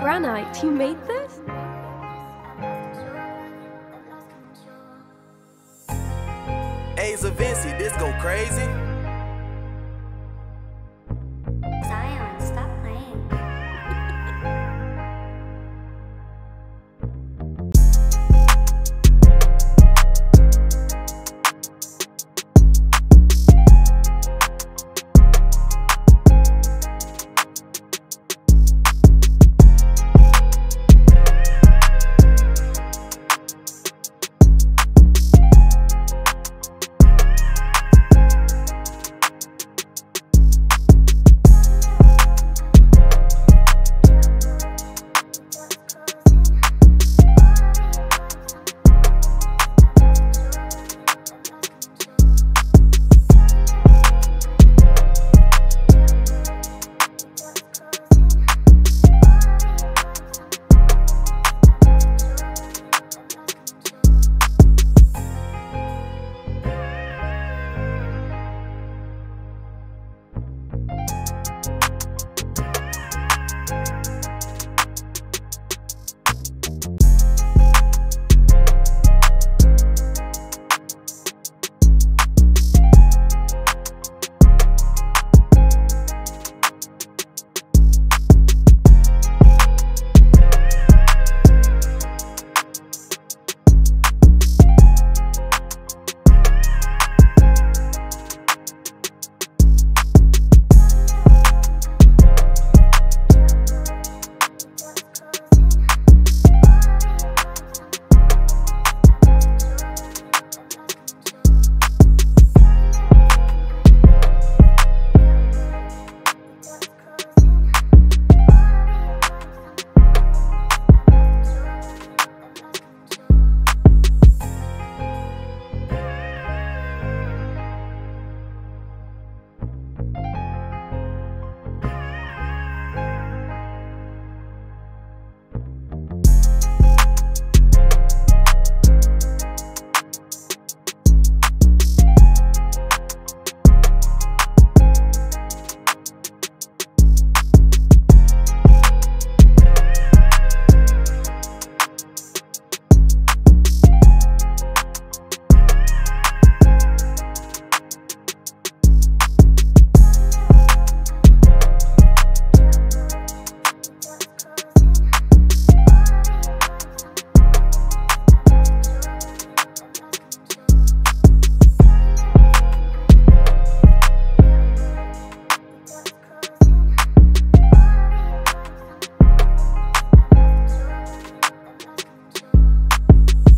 Granite, you made this? DZA Vinci, this go crazy. Zion, stop playing.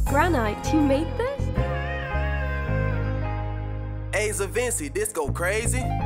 Granite, you made this? DZA Vinci, this go crazy.